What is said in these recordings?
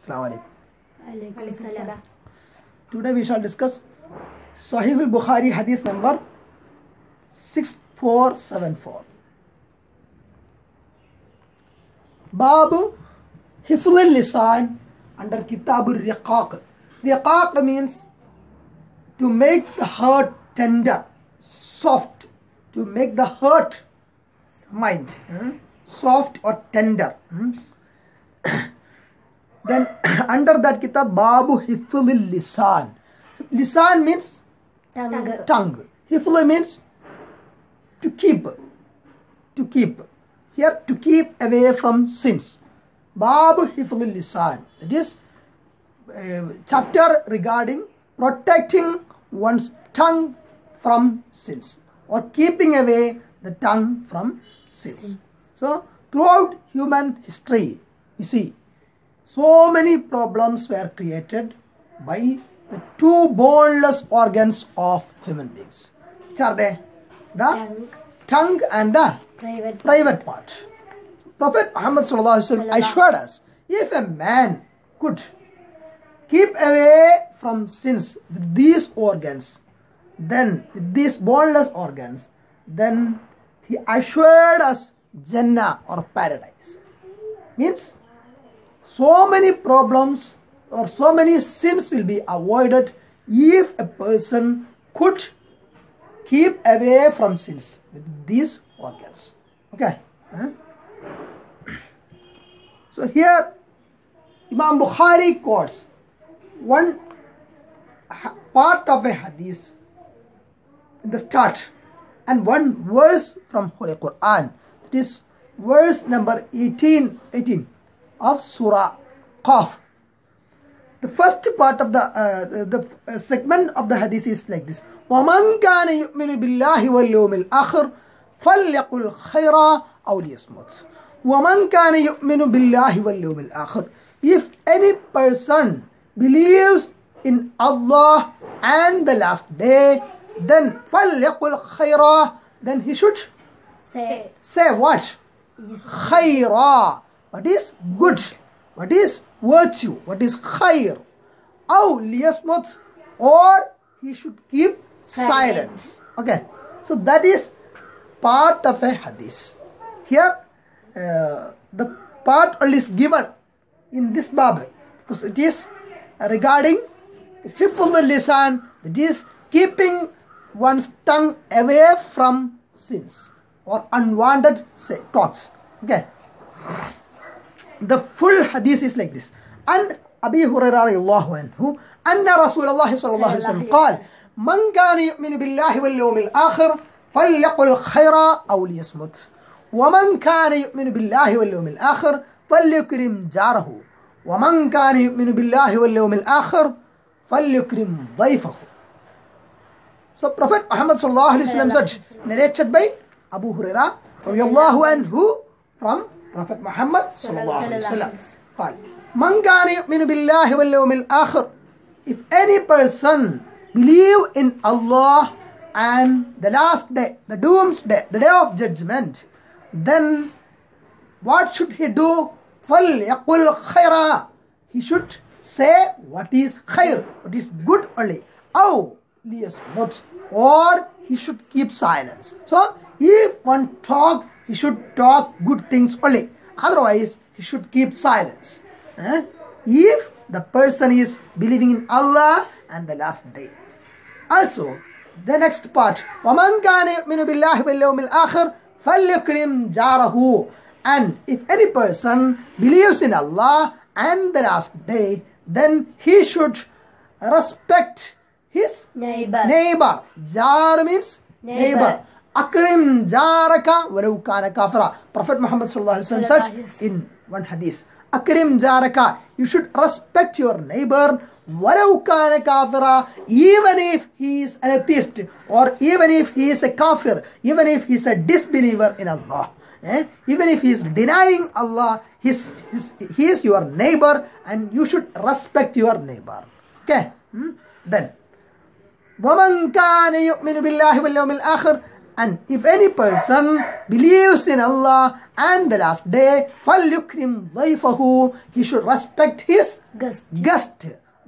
Assalamu alaikum. Alaikum salam. Today we shall discuss Sahih al Bukhari hadith number 6474. Bab hifzul lisan under Kitab al Riqaq. Riqaq means to make the heart tender, soft, to make the heart mind soft or tender. Then under that kitab, Babu Hifzul Lisan. Lisan means tongue. Hifl means to keep. To keep. Here, to keep away from sins. Babu Hifzul Lisan. That is chapter regarding protecting one's tongue from sins, or keeping away the tongue from sins. So, throughout human history, you see, so many problems were created by the two boneless organs of human beings. Which are they? The tongue and the private part. Prophet Muhammad assured us, if a man could keep away from sins with these organs, then with these boneless organs, then he assured us Jannah or paradise. Means so many problems or so many sins will be avoided if a person could keep away from sins with these organs. Okay. So here Imam Bukhari quotes one part of a hadith in the start and one verse from Holy Quran. It is verse number 18 of Surah Qaf. The first part of the segment of the hadith is like this: وَمَنْ كَانَ يُؤْمِنُ بِاللَّهِ وَالْيَوْمِ الْآخِرِ فَلْيَقُلْ خَيْرًا أَوْ لِيَصْمُتْ. وَمَنْ كَانَ يُؤْمِنُ بِاللَّهِ وَالْيَوْمِ الْآخِرِ. If any person believes in Allah and the last day, then فَلْيَقُلْ خَيْرًا, then he should say what? Yes. Khaira. What is good? What is virtue? What is khair? Aw liyasmut, or he should keep silence. Okay. So that is part of a hadith. Here, the part only is given in this bab because it is regarding hifzul lisan, that is keeping one's tongue away from sins or unwanted thoughts. Okay. The full hadith is like this. And Abu Hurairah radiyallahu anhu, anna Rasulullah sallallahu alaihi wasallam qala, man kana yu'minu billahi wal yawmil akhir falyaqul khayra aw liyasmut. Wa man kana yu'minu billahi wal yawmil akhir falyukrim jarahu. Wa man kana yu'minu billahi wal yawmil akhir falyukrim dhayfahu. So Prophet Muhammad sallallahu alaihi wasallam said, narrated by Abu Hurairah radiyallahu anhu from Prophet Muhammad sallallahu alaihi wasallam. قال من كان يؤمن بالله واليوم الآخر. If any person believe in Allah and the last day, the doomsday, the day of judgment, then what should he do? فَلْيَقُلْ خَيْرًا. He should say what is khair, what is good only. أَوْ لِيَصْمُتْ, or he should keep silence. So if one talk, he should talk good things only. Otherwise, he should keep silence. If the person is believing in Allah and the last day. Also, the next part. وَمَنْ كَانَ يُؤْمِنُ بِاللَّهِ وَالْيَوْمِ الْآخِرِ فَلْيُكْرِمْ جَارَهُ. And if any person believes in Allah and the last day, then he should respect his neighbor. Jar means neighbor. Akrim jaraka walau kana kafira. Prophet Muhammad sallallahu alaihi wasallam said in one hadith, akrim jaraka, you should respect your neighbor walau kana kafira, even if he is an atheist, or even if he is a kafir, even if he is a disbeliever in Allah, even if he is denying Allah, he is your neighbor, and you should respect your neighbor. Okay. Then وَمَنْ كَانَ يُؤْمِنُ بِاللَّهِ وَالْيَوْمِ الْآخِرِ And if any person believes in Allah and the last day, فَلْيُكْرِمْ ضَيْفَهُ, he should respect his guest.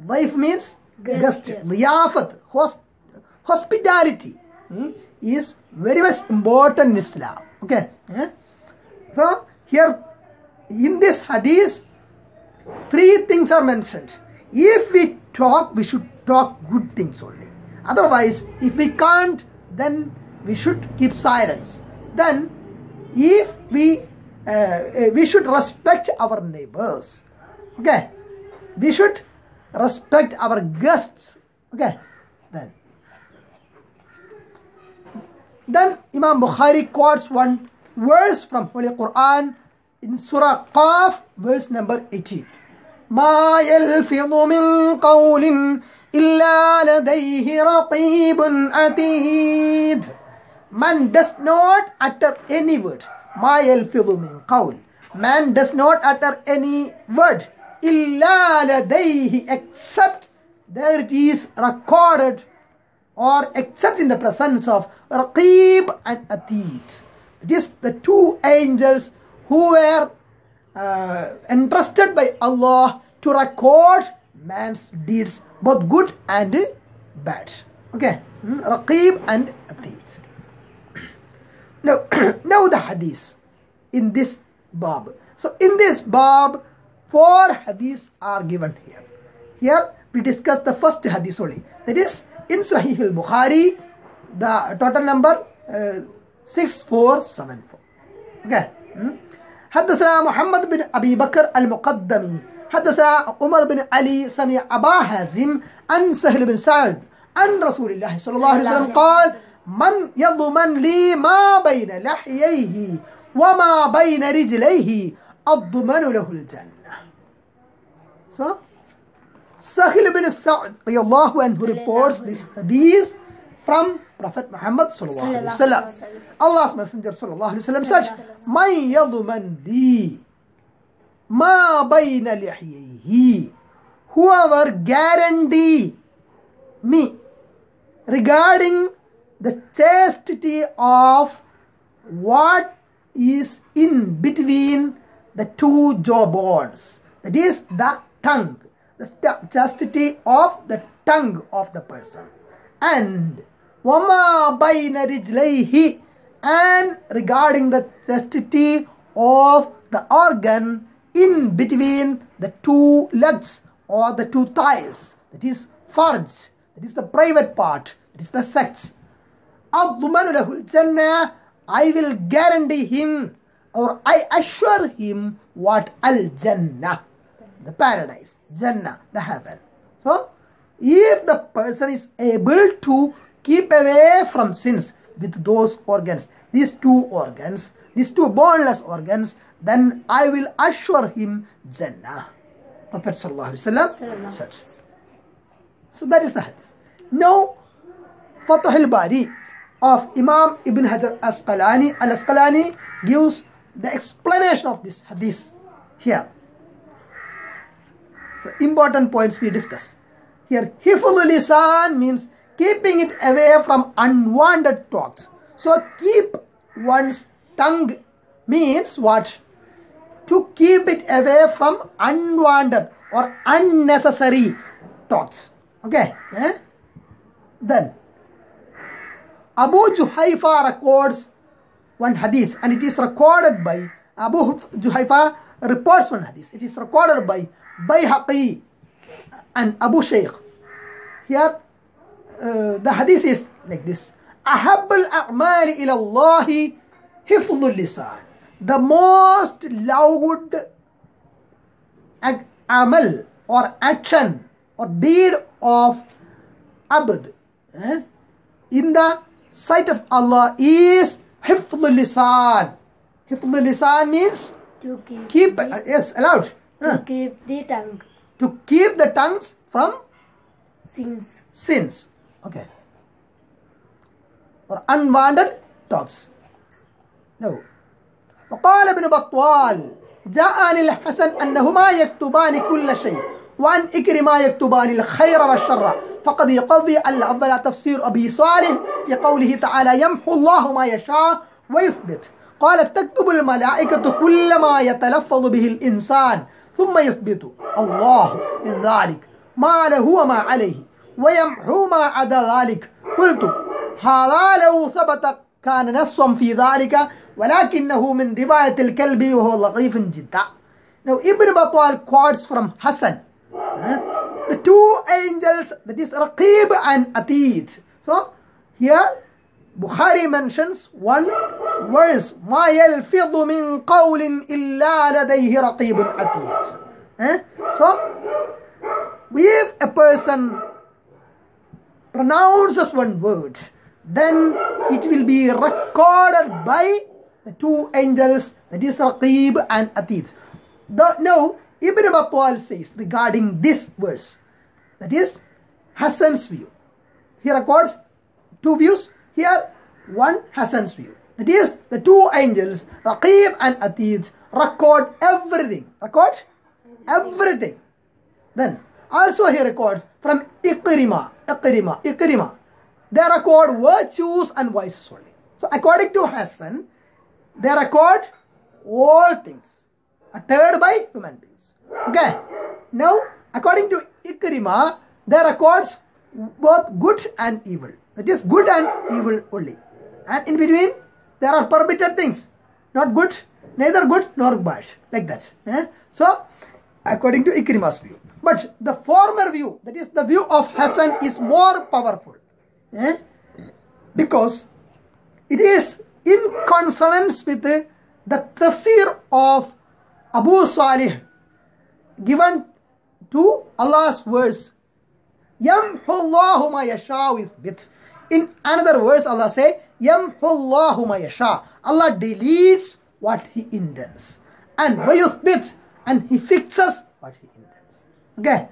ضَيْف means guest. Liyafat, hospitality is very much important in Islam. Okay. So here in this hadith, three things are mentioned. If we talk, we should talk good things only. Otherwise, if we can't, then we should keep silence. Then, if we should respect our neighbors. Okay, we should respect our guests. Okay, then Imam Bukhari quotes one verse from Holy Quran in Surah Qaf, verse number 18. مَا يَلْفِظُ مِنْ قَوْلٍ إِلَّا لَدَيْهِ رَقِيبٌ أَتِيدٌ. Man does not utter any word. مَا يَلْفِظُ مِنْ قَوْلٍ. Man does not utter any word. إِلَّا لَدَيْهِ, except there it is recorded, or except in the presence of Raqib and Atid. It is the two angels who were entrusted by Allah to record man's deeds, both good and bad. Okay, Raqib and Atid. Now the hadith in this bab. So in this bab, four hadiths are given here. Here we discuss the first hadith only. That is in Sahih al Bukhari, the total number 6474. Okay. حدثنا محمد بن أبي بكر المقدمي حدثنا عمر بن علي سمع أبا حازم عن سهل بن سعد عن رسول الله صلى الله عليه وسلم قال من يضمن لي ما بين لحييه وما بين رجليه أضمن له الجنة. So Sahl bin Sa'd radiyallahu anhu reports this hadith from Prophet Muhammad sallallahu alaihi wasallam. Allah's Messenger sallallahu alaihi wasallam said, "Man yadman li ma bayna lihyihi." Whoever guarantee me regarding the chastity of what is in between the two jawbones, that is the tongue, the chastity of the tongue of the person, and وَمَا بَيْنَ رِجْلَيْهِ, and regarding the chastity of the organ in between the two legs or the two thighs, that is farj, that is the private part, that is the sex. أَضْمَنُ لَهُ الْجَنَّةِ, I will guarantee him, or I assure him what? Al-Jannah, the paradise, Jannah, the heaven. So, if the person is able to keep away from sins with those organs, these two boneless organs, then I will assure him Jannah. Prophet sallallahu alaihi wasallam said. So that is the hadith. Now, Fatuh al-Bari of Imam Ibn Hajar Asqalani gives the explanation of this hadith here. So important points we discuss. Here, hifzul lisan means keeping it away from unwanted thoughts. So keep one's tongue means what? To keep it away from unwanted or unnecessary thoughts. Okay. Then Abu Juhayfa records one hadith, and it is recorded by Abu Juhayfa reports one hadith. It is recorded by Bayhaqi and Abu Shaykh. Here the hadith is like this: Ahabbul a'mali ila Allahi hifzul lisan. The most loved amal or action or deed of abd in the sight of Allah is hifzul lisan. Hifzul lisan means to keep to keep the tongue. To keep the tongues from sins. Okay. Or unwanted thoughts. No. وقال ابن بطال جاءني الحسن أنهما يكتبان كل شيء وأن إكرما يكتبان الخير والشر فقد يقوي الأول تفسير أبي صالح في قوله تعالى يمحو الله ما يشاء ويثبت. قالت تكتب الملائكة كل ما يتلفظ به الإنسان ثم يثبت الله من ذلك ما له وما عليه ويمحو ما عدا ذلك. قلت هذا لو ثبت كان نصا في ذلك ولكنه من رواية الكلب وهو ضعيف جدا. Now Ibn Battal quotes from Hasan. The two angels, that is Raqib and Atid. So here Bukhari mentions one verse, مَا يَلْفِظُ مِنْ قَوْلٍ إِلَّا لَدَيْهِ رَقِيبٌ عَتِيدٌ. So, if a person pronounces one word, then it will be recorded by the two angels, that is Raqib and Atid. Now, Ibn Battal says regarding this verse, that is Hasan's view. He records two views. Here, one Hasan's view. That is, the two angels, Raqib and Atid, record everything. Record everything. Then, also he records from Ikrima. They record virtues and vices only. So, according to Hasan, they record all things uttered by human beings. Okay. Now, according to Ikrima, they record both good and evil. That is good and evil only. And in between, there are permitted things. Not good, neither good nor bad. Like that. So, according to Ikrima's view. But the former view, that is the view of Hasan, is more powerful. Because it is in consonance with the tafsir of Abu Salih given to Allah's words. Yamhu Allahu ma yasha with. In another verse, Allah say, Yamhu Allahu ma yasha. Allah deletes what He intends. And wayuthbit, and He fixes what He intends. Okay?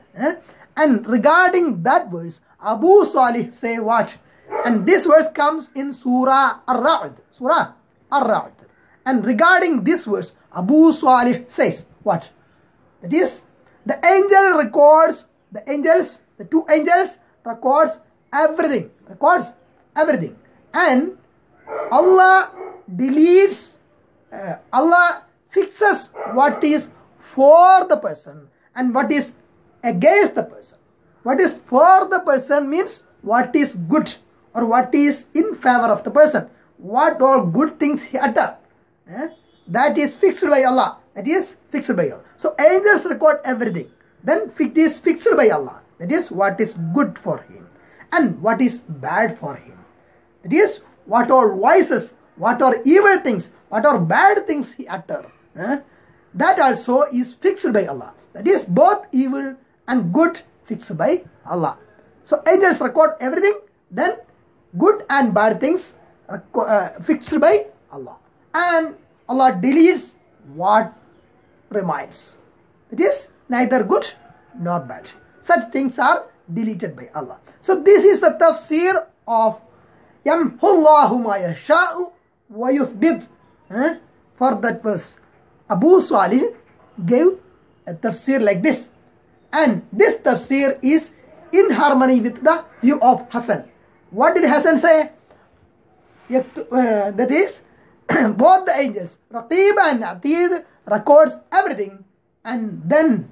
And regarding that verse, Abu Salih say what? And this verse comes in Surah Ar Ra'ad. Surah Ar Ra'ad. And regarding this verse, Abu Salih says what? That is, the angel records, the two angels records everything. And Allah deletes, Allah fixes what is for the person and what is against the person. What is for the person means what is good or what is in favor of the person. What all good things he utters. That is fixed by Allah. So angels record everything. Then it is fixed by Allah. That is what is good for him and what is bad for him. That is what are vices, what are evil things, what are bad things he utters. That also is fixed by Allah. That is both evil and good fixed by Allah. So angels record everything, then good and bad things fixed by Allah. And Allah deletes what remains. It is neither good nor bad. Such things are deleted by Allah. So this is the tafsir of Yamhu Allahu ma yasha'u wa yuthbit. For that verse, Abu Salih gave a tafsir like this. And this tafsir is in harmony with the view of Hasan. What did Hasan say? That is, both the angels, Raqib and Atid, records everything. And then,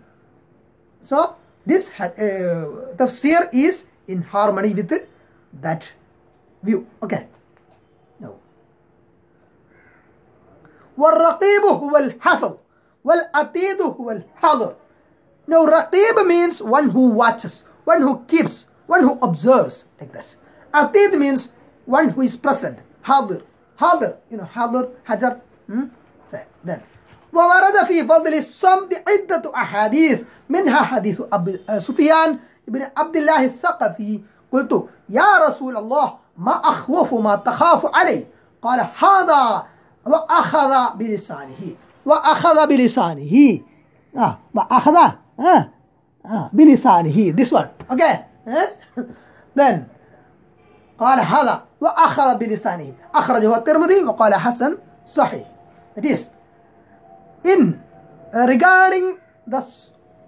so this tafsir is in harmony with that view. Okay. Now, وَالرَّقِيبُ هُوَ الْحَفِظُ وَالْأَتِيدُ هُوَ الْحَظُرُ. Now, Raqib means one who watches, one who keeps, one who observes, like this. Atid means one who is present, hadir. Hajar. So, then, وورد في فضل الصمت عدة أحاديث منها حديث سفيان بن عبد الله السقفي. قلت يا رسول الله ما أخوف ما تخاف عليه؟ قال هذا وأخذ بلسانه this one. Okay. Then قال هذا وأخذ بلسانه أخرجه الترمذي وقال حسن صحيح. It is in regarding the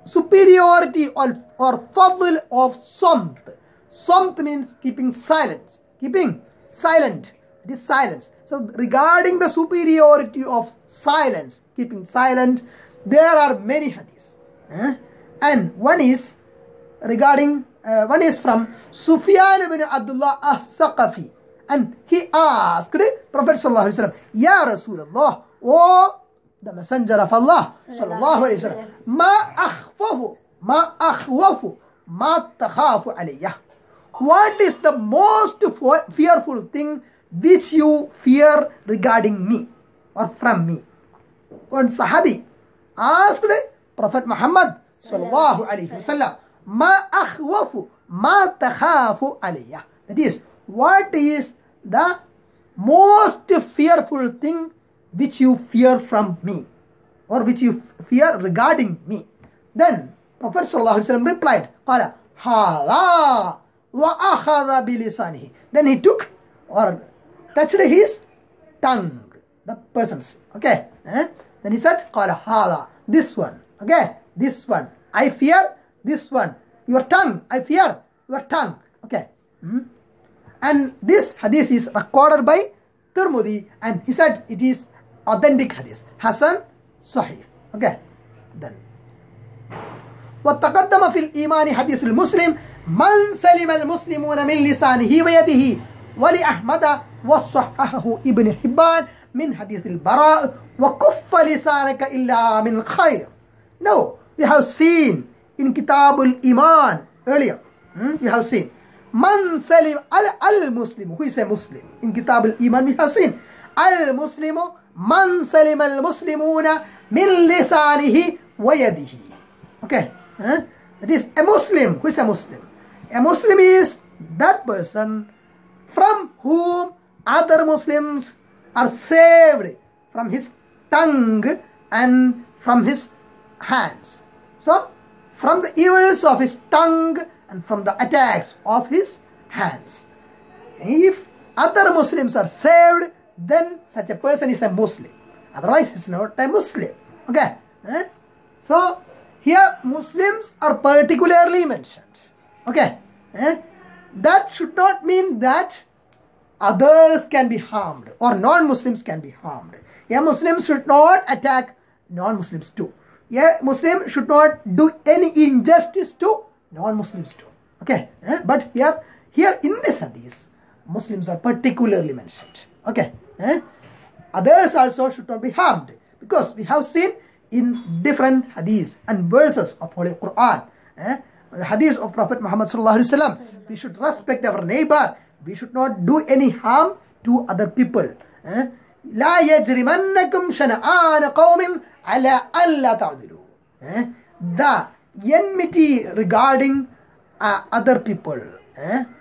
superiority or fadl of samt, Samt means keeping silent. Keeping silent. It is silence. So regarding the superiority of silence, keeping silent, there are many hadiths. And one is regarding, one is from Sufyan ibn Abdullah as-saqafi. And he asked Prophet Sallallahu Alaihi Wasallam, Ya Rasulullah, O the Messenger of Allah Sallallahu Alaihi Wasallam, ma takhafu alayya. What is the most fearful thing which you fear regarding me or from me? One Sahabi asked Prophet Muhammad Sallallahu Alaihi Wasallam, ma takhafu alayya. That is, what is the most fearful thing which you fear from me or which you fear regarding me? Then Prophet Sallallahu Alaihi Wasallam replied, Qala hadha wa akhadha bi lisanihi. Then he took or touched his tongue, the person's. Okay. Then he said, Qala hadha, this one. Okay. This one. I fear this one. Your tongue. I fear your tongue. Okay. And this hadith is recorded by Tirmidhi, and he said it is authentic hadith. Hasan, Sahih. Okay. Then. وَتَقَدَّمَ فِي الْإِيمَانِ حَدِيثُ الْمُسْلِمِ مَنْ سَلِمَ الْمُسْلِمُونَ مِنْ لِسَانِهِ وَيَدِهِ وَلِأَحْمَدَ وَصَّحَّحَهُ ابْنُ حِبَّانَ مِنْ حَدِيثِ الْبَرَاءِ وَكُفَّ لِسَانَكَ إِلَّا مِنْ خَيْرٍ. Now, we have seen in Kitab al-Iman earlier, we have seen Man salim al-Muslim. Who is a Muslim? In Kitab al-Iman we have seen al-Muslimu man salim al-Muslimuna min lisanihi wa yadihi. Okay. That is a Muslim. Who is a Muslim? A Muslim is that person from whom other Muslims are saved, from his tongue and from his hands. So, from the evils of his tongue and from the attacks of his hands. If other Muslims are saved, then such a person is a Muslim. Otherwise, he is not a Muslim. Okay. So, here Muslims are particularly mentioned. Okay. That should not mean that others can be harmed or non-Muslims can be harmed. A Muslim should not attack non-Muslims too. A Muslim should not do any injustice to non-Muslims too. Okay. But here in this hadith, Muslims are particularly mentioned. Okay. Others also should not be harmed, because we have seen in different hadiths and verses of Holy Quran, the hadith of Prophet Muhammad Sallallahu Alaihi Wasallam, we should respect our neighbor. We should not do any harm to other people. La yajrimannakum shana'an qawmin ala alla ta'dilu. The enmity regarding other people,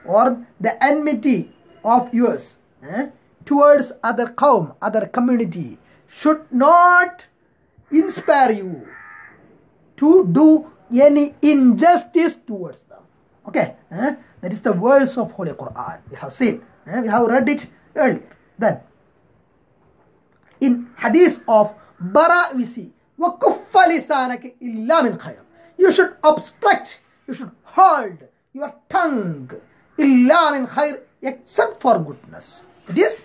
or the enmity of yours towards other qawm, other community, should not inspire you to do any injustice towards them. Okay, that is the verse of Holy Quran. We have seen, we have read it earlier. Then, in hadith of Bara we see, وَكُفَّ لِسَانَكَ إِلَّا مِنْ خَيْرٍ. You should obstruct, you should hold your tongue, إِلَّا مِنْ خَيْرٍ, except for goodness. It is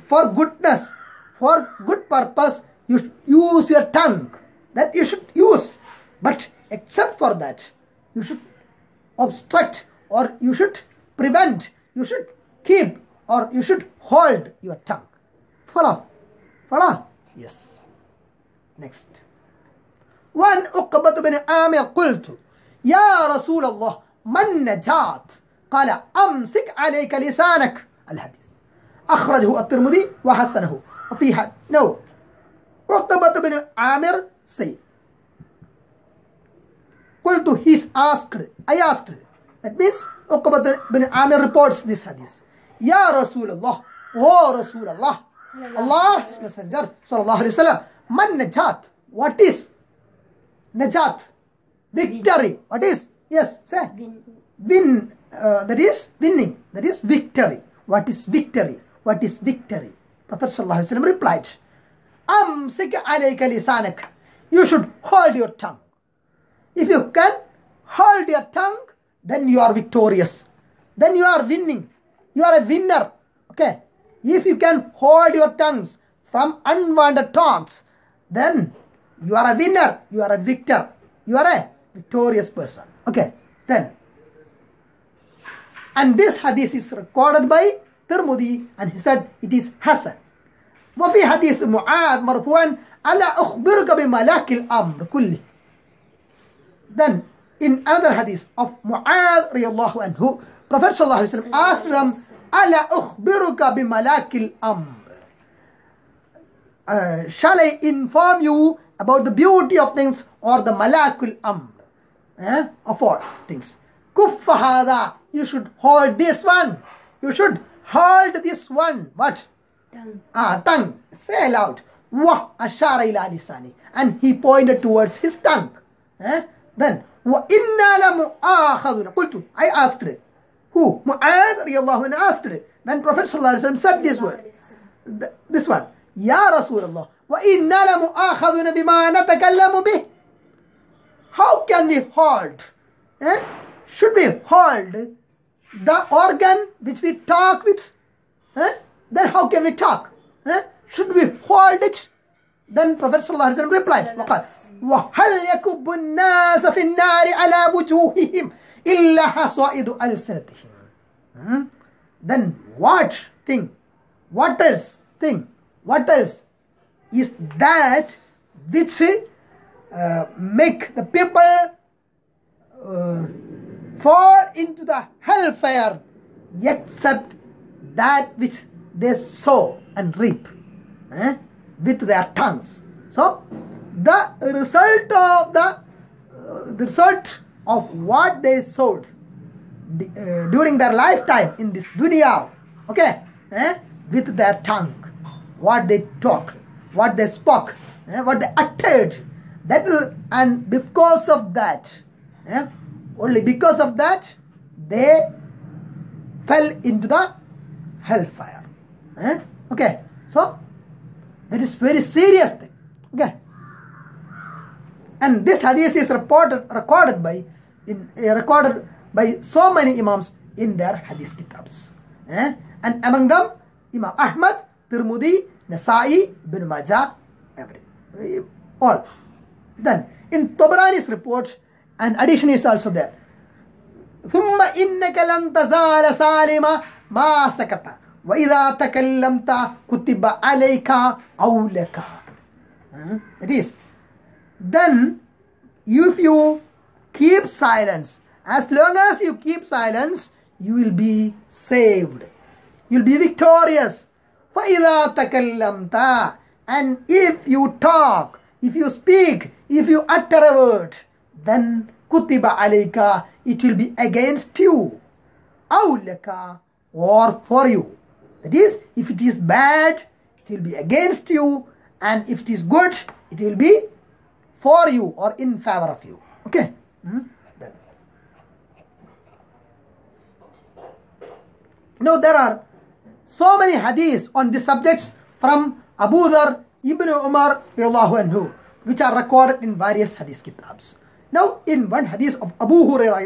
for goodness, for good purpose, you should use your tongue. That you should use. But except for that, you should obstruct, or you should prevent, you should keep, or you should hold your tongue. Follow? Follow? Yes. Next. وَأَنْ أُقْبَةُ بِنِ عَامِرْ قُلْتُ يَا رَسُولَ اللَّهِ مَنْ نَجَاتْ قَالَ أَمْسِكْ عَلَيْكَ لِسَانَكَ. Al-Hadith. أَخْرَجْهُ التِّرْمِذِي وَحَسَّنَهُ. وفيها no. Uqbat ibn Amir say, Qultu, he is asked, I asked. That means Uqbat ibn Amir reports this hadith. Ya Rasulullah, O Rasulullah, Allah's Messenger Sallallahu Alaihi Wasallam, man najat, what is najat? Victory. What is? Yes, say. Win. That is winning. That is victory. What is victory? What is victory? Prophet Sallallahu Alaihi Wasallam replied, Amsik alayka lisanak. You should hold your tongue. If you can hold your tongue, then you are victorious. then you are winning. You are a winner. Okay. If you can hold your tongues from unwanted talks, then you are a winner. You are a victor. You are a victorious person. Okay. Then. And this hadith is recorded by Tirmidhi, and he said it is Hasan. وفي حديث معاذ مرفوعا ألا أخبرك بملاك الأمر كله. Then in another hadith of Mu'awad radiallahu anhu, Prophet sallallahu alaihi wasallam asked them, "Ala ukhbiruka bi malakil amr? Shall I inform you about the beauty of things or the malakul amr, of all things? Kuffa hadha, you should hold this one. You should hold this one. What? Tongue. Say aloud. Wa ashara ila lisani, and he pointed towards his tongue. Then wa inna la mu'akhaduna. Qultu, I asked it. Who? Mu'adh radiallahu anhu asked it. Then Prophet sallallahu alaihi wasallam said this word. This one. Ya Rasulullah, wa inna la mu'akhaduna bima natakallamu bih. How can we hold? Should we hold the organ which we talk with? Then how can we talk? Should we hold it? Then Prophet sallallahu alaihi wasallam replied, وَهَلْ يَكُبُّ النَّاسَ فِي النَّارِ عَلَى وُجُوهِهِمْ إِلَّا حَصَائِدُ أَلْسِنَتِهِمْ. Then what thing, what else thing, what else is that which make the people fall into the hellfire except that which they sow and reap with their tongues. So the result of what they sowed during their lifetime in this dunya, okay, with their tongue, what they talked, what they spoke, what they uttered, that is, and because of that, only because of that, they fell into the hellfire. Okay, so that is very serious thing. Okay. And this hadith is recorded by so many imams in their hadith kitabs. And among them, Imam Ahmad, Tirmidhi, Nasai, Ibn Majah, all. Then in Tobarani's report, an addition is also there. ثُمَّ إِنَّكَ لَمْ تَزَالَ سَالِمًا مَا سَكَتَ وَإِذَا تَكَلَّمْتَ كُتِبَ عَلَيْكَ أَوْ لَكَ. It is, then if you keep silence, as long as you keep silence, you will be saved. You will be victorious. فَإِذَا تَكَلَّمْتَ, and if you talk, if you speak, if you utter a word, then kutiba alayka, it will be against you, aw laka, or for you. That is, if it is bad, it will be against you, and if it is good, it will be for you or in favor of you. Okay. Then. Now there are so many hadiths on these subjects from Abu Dhar, Ibn Umar, which are recorded in various hadith kitabs. Now, in one hadith of Abu Hurairah,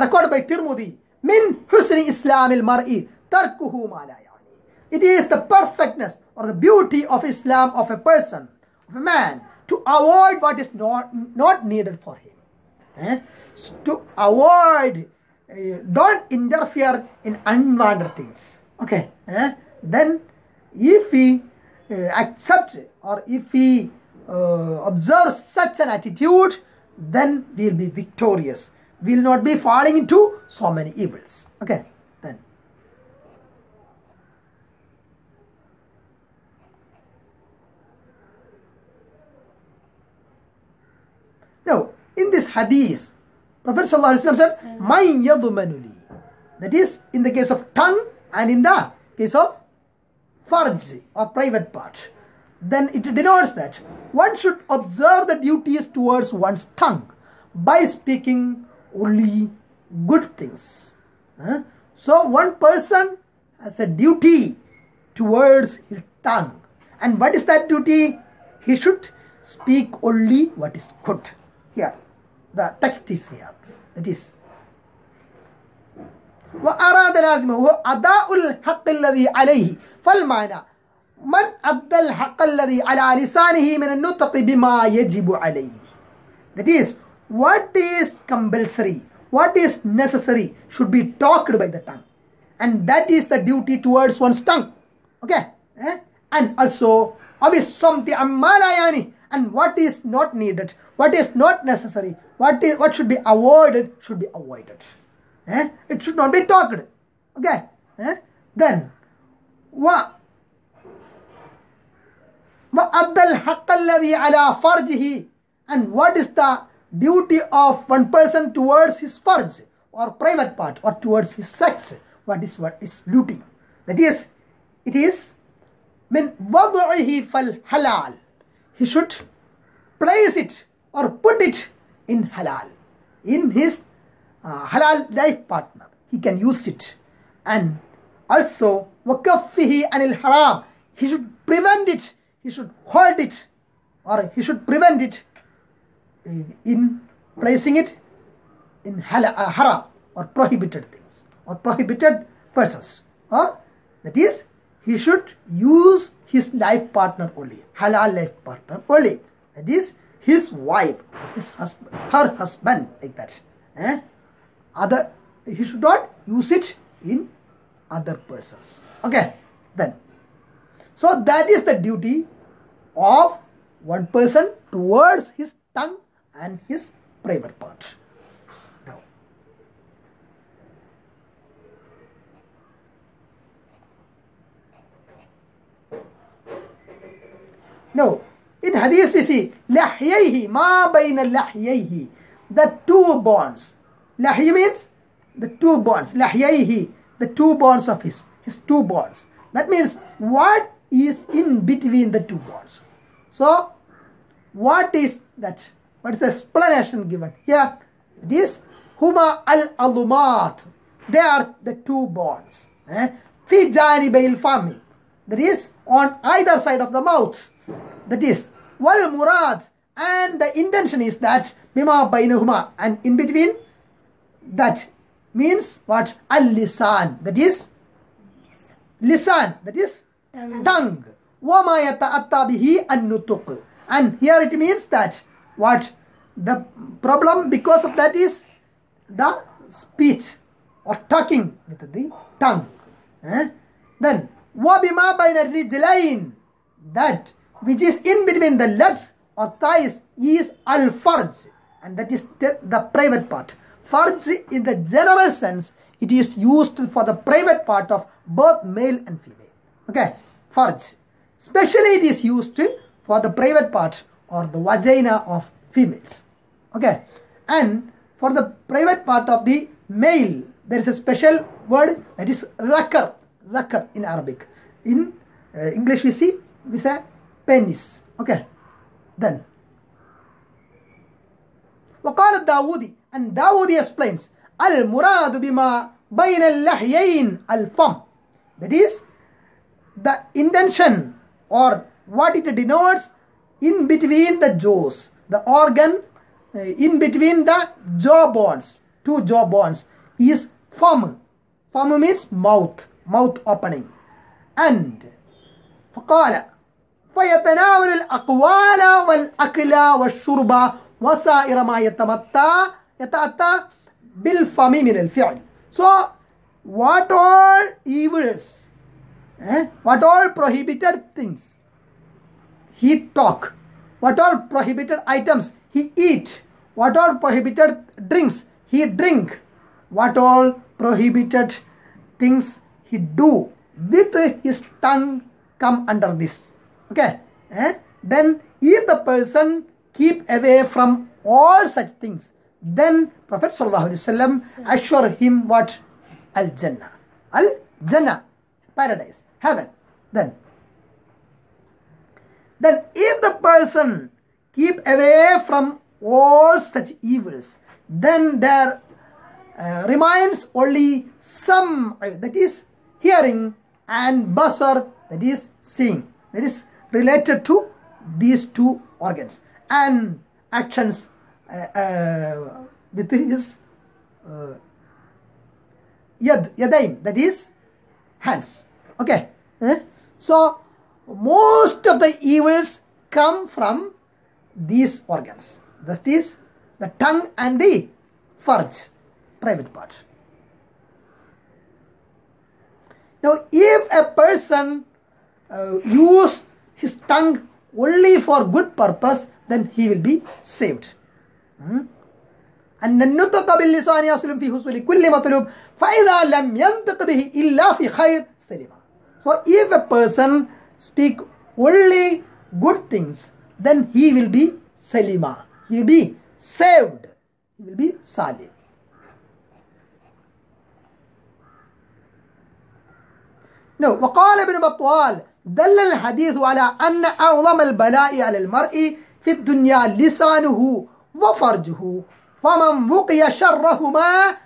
recorded by Tirmidhi, min husni islamil mar'i tarkuhu ma la ya'ni. It is the perfectness or the beauty of Islam of a person, of a man, to avoid what is not needed for him. To avoid, don't interfere in unwanted things. Okay. Then, if he accepts or if he observe such an attitude, then we will be victorious. We will not be falling into so many evils. Okay, then. Now, in this hadith, Prophet sallallahu alaihi wasallam said, "Man yadhmanu li." That is, in the case of tongue and in the case of farj or private part. Then it denotes that one should observe the duties towards one's tongue by speaking only good things. So one person has a duty towards his tongue. And what is that duty? He should speak only what is good. Here, the text is here. That is, وأراد لازمه هو أداء الحق الذي عليه. فالمعنى من أدى الحق الذي على لسانه من النطق بما يجب عليه. That is, what is compulsory, what is necessary should be talked by the tongue. And that is the duty towards one's tongue. Okay? And also, and what is not needed, what is not necessary, what should be avoided, should be avoided. It should not be talked. Okay? Then, and what is the duty of one person towards his farj or private part or towards his sex? What is duty? That is, it is min wad'ihi fal halal. He should place it or put it in halal, in his halal life partner. He can use it. And also wakaffihi anil haram. He should prevent it. He should hold it, or he should prevent it in placing it in haram or prohibited things or prohibited persons. That is, he should use his life partner only, halal life partner only. That is, his wife, his husband, her husband, like that. He should not use it in other persons. Okay, then. So that is the duty of one person towards his tongue and his private part. Now, in hadith we see lahyayhi ma bayna lahyayhi, the two bonds. Lahyi means the two bonds. Lahyayhi, the two bonds of his two bonds. That means what is in between the two bonds. So, what is that? What is the explanation given here? This huma al-alumat. They are the two bonds. Fi janibayil fami. That is, on either side of the mouth. That is, wal murad. And the intention is that bima bainahuma. And in between, that means what? Al-lisan. That is, lisan. That is, tongue. And here it means that what the problem because of that is the speech or talking with the tongue. Then that which is in between the legs or thighs is al-farj, and that is the private part. Farj in the general sense, it is used for the private part of both male and female. Okay, farj. Especially it is used for the private part or the vagina of females. Okay, and for the private part of the male, there is a special word that is rakar. Rakar in Arabic. In English we say penis. Okay, then. وقال الداودي, and Dawoodi explains al-muradu bima bayn al-lahyayn al-fam. That is, the intention or what it denotes in between the jaws, the organ in between the jaw bones, two jaw bones, is fam. Fam means mouth, mouth opening. And فَقَالَ فَيَتَنَاوَلُ الْأَقْوَالَ وَالْأَكْلَ وَالشُّرْبَ وَسَائِرَ مَا يَتَأَتَّى بِالْفَمِ مِنَ الْفِعْلِ. So, what all evils, what all prohibited things he talk, what all prohibited items he eat, what all prohibited drinks he drink, what all prohibited things he do with his tongue come under this. Okay, then if the person keep away from all such things, then Prophet ﷺ assure him what? Al-Jannah. Al-Jannah. Paradise, heaven. Then if the person keep away from all such evils, then there remains only some, that is hearing, and basar, that is seeing, that is related to these two organs, and actions with his yadain, that is hands. Okay. So most of the evils come from these organs. That is the tongue and the farj, private part. Now, if a person uses his tongue only for good purpose, then he will be saved. And so if a person speak only good things, then he will be salima. He will be saved. He will be salim. No, وقال ابن بطال دل الحديث على أن أعظم البلاء على المرء في الدنيا لسانه وفرجه فمن وقي شرهما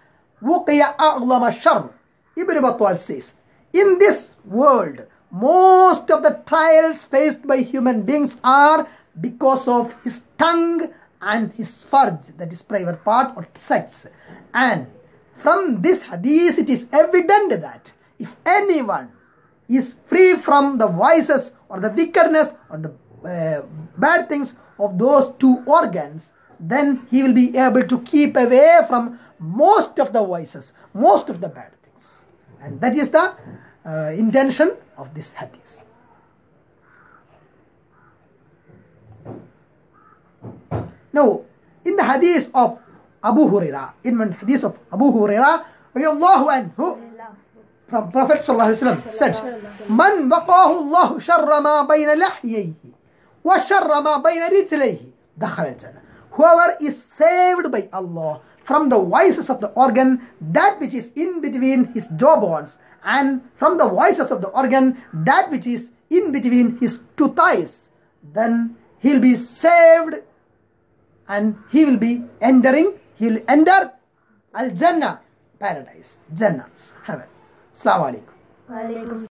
وقي أعظم الشر. Ibn Battal says, in this world, most of the trials faced by human beings are because of his tongue and his farj, that is private part or sex. And from this hadith, it is evident that if anyone is free from the vices or the wickedness or the bad things of those two organs, then he will be able to keep away from most of the vices, most of the bad things. And that is the intention of this hadith. Now, in the hadith of Abu Hurairah, in one hadith of Abu Hurairah, radiyallahu anhu, from Prophet ﷺ said, Man waqahu Allahu sharra ma bayna lahyayhi wa sharra ma bayna rijlayhi dakhala al-jannah. Whoever is saved by Allah from the vices of the organ, that which is in between his jawbones, and from the vices of the organ, that which is in between his two thighs, then he'll be saved and he'll enter al-jannah, paradise, jannah's heaven. Assalamu alaikum.